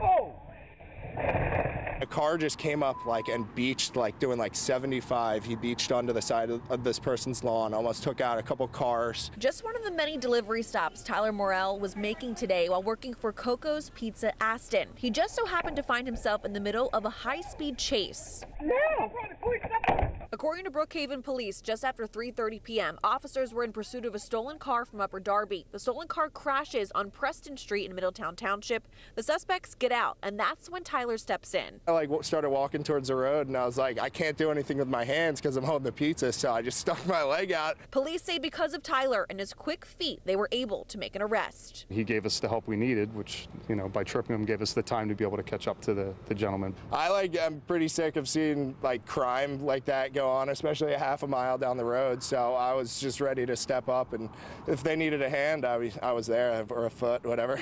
Oh! A car just came up like and beached, like doing like 75. He beached onto the side of this person's lawn, almost took out a couple cars. Just one of the many delivery stops Tyler Morell was making today while working for Coco's Pizza, Aston. He just so happened to find himself in the middle of a high-speed chase. No. According to Brookhaven police, just after 3:30 p.m., officers were in pursuit of a stolen car from Upper Darby. The stolen car crashes on Preston Street in Middletown Township. The suspects get out, and that's when Tyler steps in. I started walking towards the road, and I was like, I can't do anything with my hands because I'm holding the pizza, so I just stuck my leg out. Police say because of Tyler and his quick feet, they were able to make an arrest. He gave us the help we needed, which, you know, by tripping him, gave us the time to be able to catch up to the gentleman. I'm pretty sick of seeing like crime like that go on, especially a half a mile down the road, so I was just ready to step up, and if they needed a hand, I was there, or a foot, whatever.